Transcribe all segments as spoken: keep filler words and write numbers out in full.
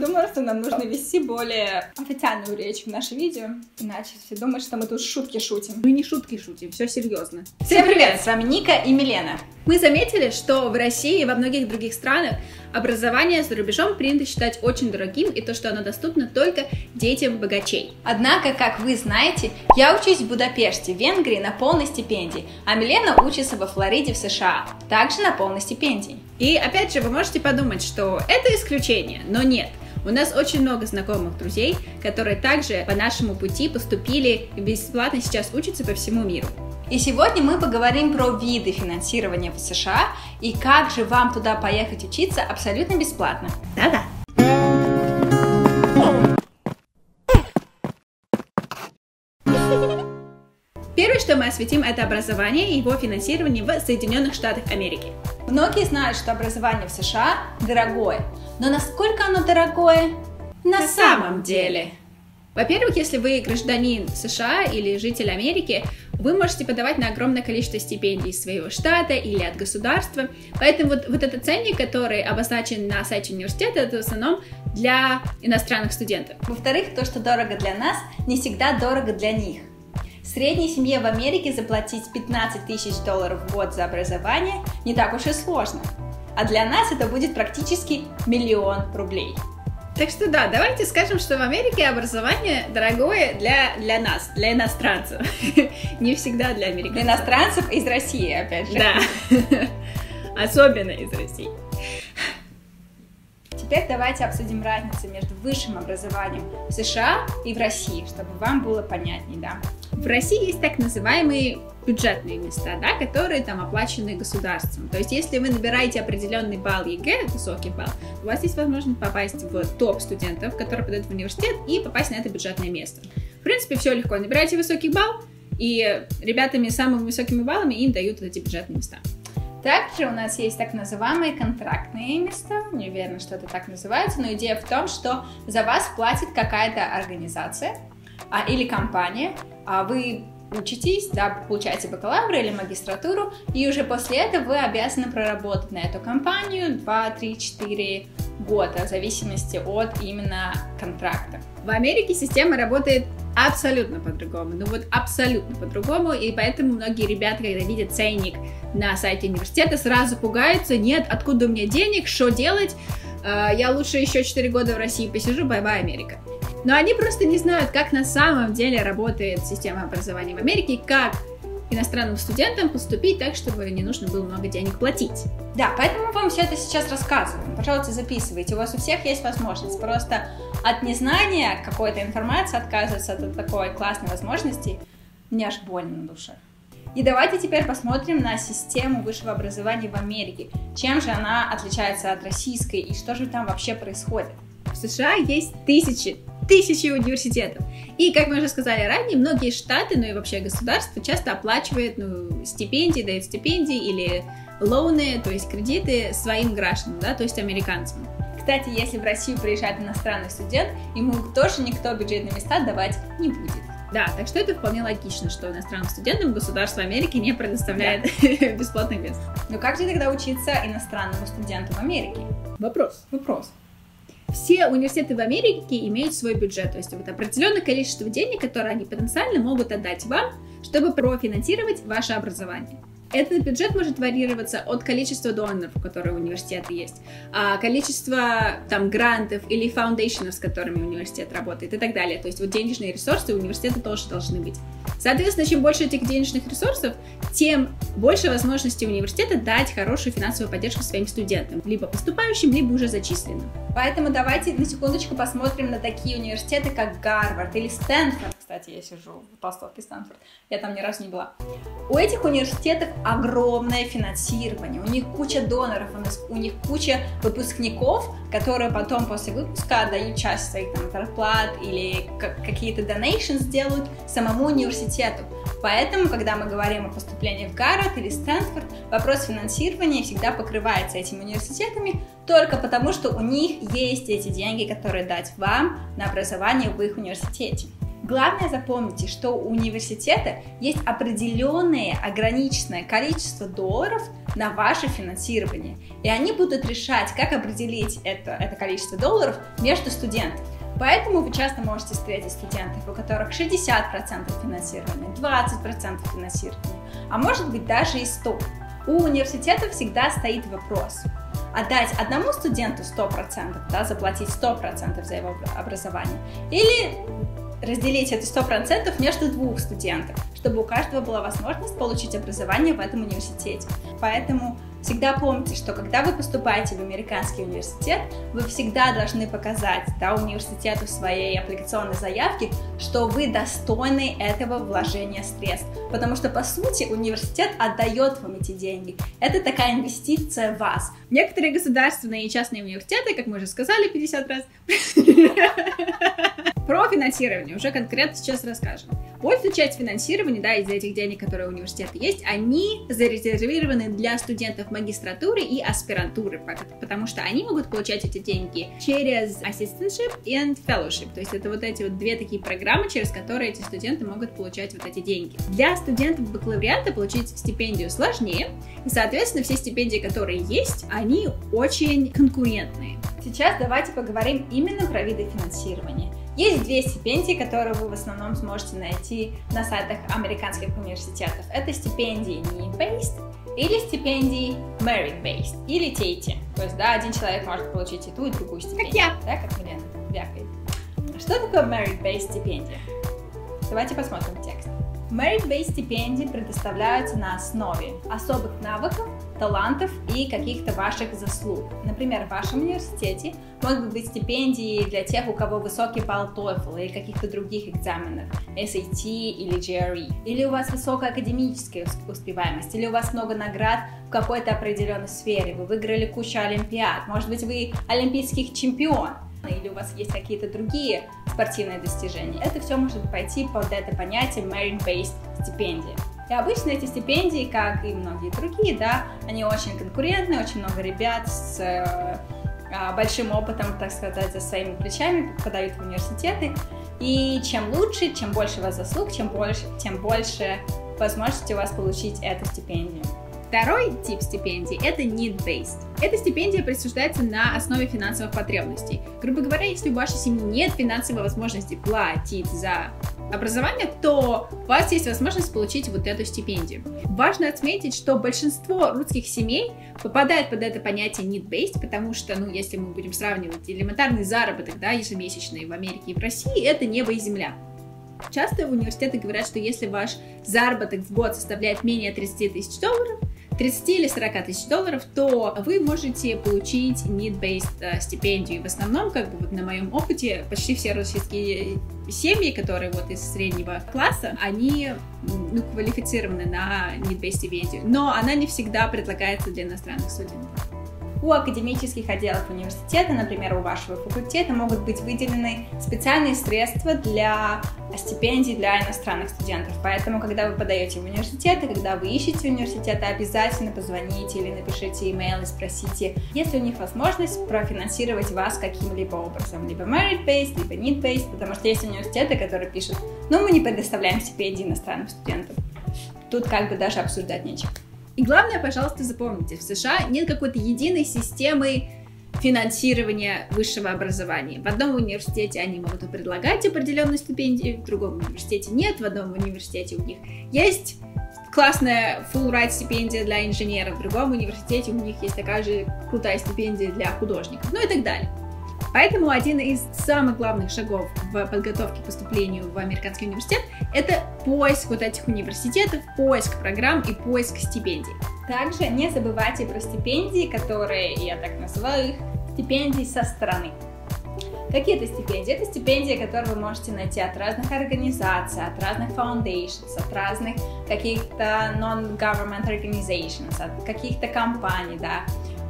Думаю, что нам нужно вести более официальную речь в нашем видео, иначе все думают, что мы тут шутки шутим. Мы не шутки шутим, все серьезно. Всем привет! С вами Ника и Милена. Мы заметили, что в России и во многих других странах образование за рубежом принято считать очень дорогим, и то, что оно доступно только детям богачей. Однако, как вы знаете, я учусь в Будапеште, Венгрии, на полной стипендии, а Милена учится во Флориде, в США, также на полной стипендии. И опять же, вы можете подумать, что это исключение, но нет. У нас очень много знакомых друзей, которые также по нашему пути поступили и бесплатно сейчас учатся по всему миру. И сегодня мы поговорим про виды финансирования в США и как же вам туда поехать учиться абсолютно бесплатно. Да-да. Первое, что мы осветим, это образование и его финансирование в Соединенных Штатах Америки. Многие знают, что образование в США дорогое, но насколько оно дорогое на, на самом деле? Во-первых, если вы гражданин США или житель Америки, вы можете подавать на огромное количество стипендий из своего штата или от государства, поэтому вот, вот этот ценник, который обозначен на сайте университета, это в основном для иностранных студентов. Во-вторых, то, что дорого для нас, не всегда дорого для них. Средней семье в Америке заплатить пятнадцать тысяч долларов в год за образование не так уж и сложно, а для нас это будет практически миллион рублей. Так что да, давайте скажем, что в Америке образование дорогое для, для нас, для иностранцев, не всегда для американцев. Для иностранцев из России, опять же. Да, особенно из России. Теперь давайте обсудим разницу между высшим образованием в США и в России, чтобы вам было понятнее, да. В России есть так называемые бюджетные места, да, которые там оплачены государством. То есть, если вы набираете определенный балл ЕГЭ, высокий балл, у вас есть возможность попасть в топ студентов, которые подают в университет, и попасть на это бюджетное место. В принципе, все легко. Набираете высокий балл, и ребятами с самыми высокими баллами им дают эти бюджетные места. Также у нас есть так называемые контрактные места, не уверена, что это так называется, но идея в том, что за вас платит какая-то организация а, или компания, а вы учитесь, да, получаете бакалавра или магистратуру, и уже после этого вы обязаны проработать на эту компанию два, три, четыре года, в зависимости от именно контракта. В Америке система работает абсолютно по-другому, ну вот абсолютно по-другому, и поэтому многие ребята, когда видят ценник на сайте университета, сразу пугаются: нет, откуда у меня денег, что делать, я лучше еще четыре года в России посижу, бай-бай, Америка. Но они просто не знают, как на самом деле работает система образования в Америке, как иностранным студентам поступить так, чтобы не нужно было много денег платить. Да, поэтому вам все это сейчас рассказываем. Пожалуйста, записывайте. У вас у всех есть возможность. Просто от незнания какой-то информации отказываться от такой классной возможности. Мне аж больно на душе. И давайте теперь посмотрим на систему высшего образования в Америке. Чем же она отличается от российской и что же там вообще происходит? В США есть тысячи, тысячи университетов. И, как мы уже сказали ранее, многие штаты, ну и вообще государство часто оплачивает ну, стипендии, дает стипендии или лоуны, то есть кредиты своим гражданам, да, то есть американцам. Кстати, если в Россию приезжает иностранный студент, ему тоже никто бюджетные места давать не будет. Да, так что это вполне логично, что иностранным студентам государство Америки не предоставляет да. бесплатных мест. Ну как же тогда учиться иностранному студенту в Америке? Вопрос. Вопрос. Все университеты в Америке имеют свой бюджет, то есть вот определенное количество денег, которые они потенциально могут отдать вам, чтобы профинансировать ваше образование. Этот бюджет может варьироваться от количества доноров, которые у университета есть, количества там грантов или фаундейшенов, с которыми университет работает и так далее. То есть вот денежные ресурсы у университета тоже должны быть. Соответственно, чем больше этих денежных ресурсов, тем больше возможностей университета дать хорошую финансовую поддержку своим студентам, либо поступающим, либо уже зачисленным. Поэтому давайте на секундочку посмотрим на такие университеты, как Гарвард или Стэнфорд. Кстати, я сижу в поставке Стэнфорд, я там ни разу не была. У этих университетов огромное финансирование, у них куча доноров, у них куча выпускников, которые потом после выпуска отдают часть своих там зарплат или какие-то донейшн делают самому университету. Поэтому, когда мы говорим о поступлении в Гарвард или Стэнфорд, вопрос финансирования всегда покрывается этими университетами только потому, что у них есть эти деньги, которые дать вам на образование в их университете. Главное запомните, что у университета есть определенное ограниченное количество долларов на ваше финансирование. И они будут решать, как определить это, это количество долларов между студентами. Поэтому вы часто можете встретить студентов, у которых шестьдесят процентов финансирования, двадцать процентов финансирования, а может быть даже и сто процентов. У университета всегда стоит вопрос: отдать одному студенту сто процентов, да, заплатить сто процентов за его образование, или разделить это сто процентов между двух студентов, чтобы у каждого была возможность получить образование в этом университете. Поэтому всегда помните, что когда вы поступаете в американский университет, вы всегда должны показать, да, университету в своей аппликационной заявке, что вы достойны этого вложения средств. Потому что, по сути, университет отдает вам эти деньги. Это такая инвестиция в вас. Некоторые государственные и частные университеты, как мы уже сказали пятьдесят раз, про финансирование уже конкретно сейчас расскажем. Большая часть финансирования, да, из этих денег, которые у университета есть, они зарезервированы для студентов магистратуры и аспирантуры, потому что они могут получать эти деньги через assistantship и fellowship, то есть это вот эти вот две такие программы, через которые эти студенты могут получать вот эти деньги. Для студентов бакалавриата получить стипендию сложнее, и, соответственно, все стипендии, которые есть, они очень конкурентные. Сейчас давайте поговорим именно про виды финансирования. Есть две стипендии, которые вы в основном сможете найти на сайтах американских университетов. Это стипендии need-based или стипендии merit-based, или ти ай ти. То есть, да, один человек может получить и ту, и другую стипендию. Как я. Да, как Милена вякает. Что такое merit-based стипендия? Давайте посмотрим текст. Merit-based стипендии предоставляются на основе особых навыков, талантов и каких-то ваших заслуг. Например, в вашем университете могут быть стипендии для тех, у кого высокий балл TOEFL или каких-то других экзаменов, эс эй ти или джи ар и. Или у вас высокая академическая успеваемость, или у вас много наград в какой-то определенной сфере, вы выиграли кучу олимпиад, может быть, вы олимпийский чемпион, или у вас есть какие-то другие спортивные достижения. Это все может пойти под это понятие merit-based стипендии. И обычно эти стипендии, как и многие другие, да, они очень конкурентные, очень много ребят с э, большим опытом, так сказать, за своими плечами подают в университеты. И чем лучше, чем больше у вас заслуг, чем больше, тем больше возможности у вас получить эту стипендию. Второй тип стипендий – это need-based. Эта стипендия присуждается на основе финансовых потребностей. Грубо говоря, если у вашей семьи нет финансовой возможности платить за образование, то у вас есть возможность получить вот эту стипендию. Важно отметить, что большинство русских семей попадает под это понятие need-based, потому что, ну, если мы будем сравнивать элементарный заработок, да, ежемесячный в Америке и в России, это небо и земля. Часто университеты говорят, что если ваш заработок в год составляет менее тридцати тысяч долларов, тридцати или сорока тысяч долларов, то вы можете получить need-based стипендию. И в основном, как бы вот на моем опыте, почти все российские семьи, которые вот из среднего класса, они, ну, квалифицированы на need-based стипендию. Но она не всегда предлагается для иностранных студентов. У академических отделов университета, например, у вашего факультета, могут быть выделены специальные средства для стипендий для иностранных студентов. Поэтому, когда вы подаете в университеты, когда вы ищете университеты, обязательно позвоните или напишите имейл и спросите, есть ли у них возможность профинансировать вас каким-либо образом, либо merit-based, либо need-based, потому что есть университеты, которые пишут, ну, мы не предоставляем стипендии иностранным студентам. Тут как бы даже обсуждать нечего. И главное, пожалуйста, запомните, в США нет какой-то единой системы финансирования высшего образования. В одном университете они могут предлагать определенную стипендию, в другом университете нет, в одном университете у них есть классная Fulbright стипендия для инженеров, в другом университете у них есть такая же крутая стипендия для художников, ну и так далее. Поэтому один из самых главных шагов в подготовке к поступлению в американский университет – это поиск вот этих университетов, поиск программ и поиск стипендий. Также не забывайте про стипендии, которые, я так называю их, стипендии со стороны. Какие это стипендии? Это стипендии, которые вы можете найти от разных организаций, от разных foundations, от разных каких-то non-government organizations, от каких-то компаний, да.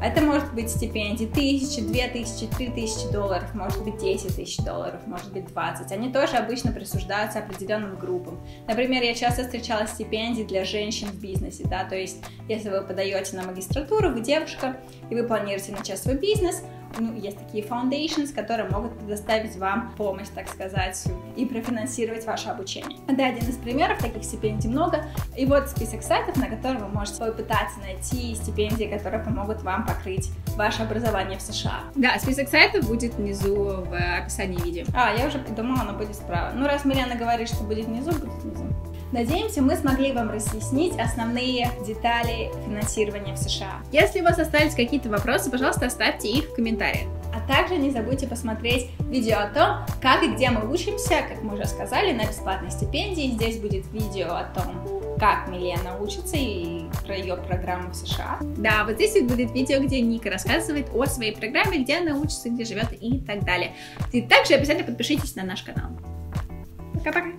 Это может быть стипендии тысячи, две тысячи, три тысячи долларов, может быть десять тысяч долларов, может быть двадцать. Они тоже обычно присуждаются определенным группам. Например, я часто встречала стипендии для женщин в бизнесе, да, то есть если вы подаете на магистратуру, вы девушка, и вы планируете начать свой бизнес, ну, есть такие foundations, которые могут предоставить вам помощь, так сказать, и профинансировать ваше обучение. Да, один из примеров, таких стипендий много, и вот список сайтов, на которых вы можете попытаться найти стипендии, которые помогут вам покрыть ваше образование в США. Да, список сайтов будет внизу в описании видео. А, я уже придумала, оно будет справа. Ну, раз Милена говорит, что будет внизу, будет внизу. Надеемся, мы смогли вам разъяснить основные детали финансирования в США. Если у вас остались какие-то вопросы, пожалуйста, оставьте их в комментариях. А также не забудьте посмотреть видео о том, как и где мы учимся, как мы уже сказали, на бесплатной стипендии. Здесь будет видео о том, как Милена учится и про ее программу в США. Да, вот здесь будет видео, где Ника рассказывает о своей программе, где она учится, где живет и так далее. И также обязательно подпишитесь на наш канал. Пока-пока!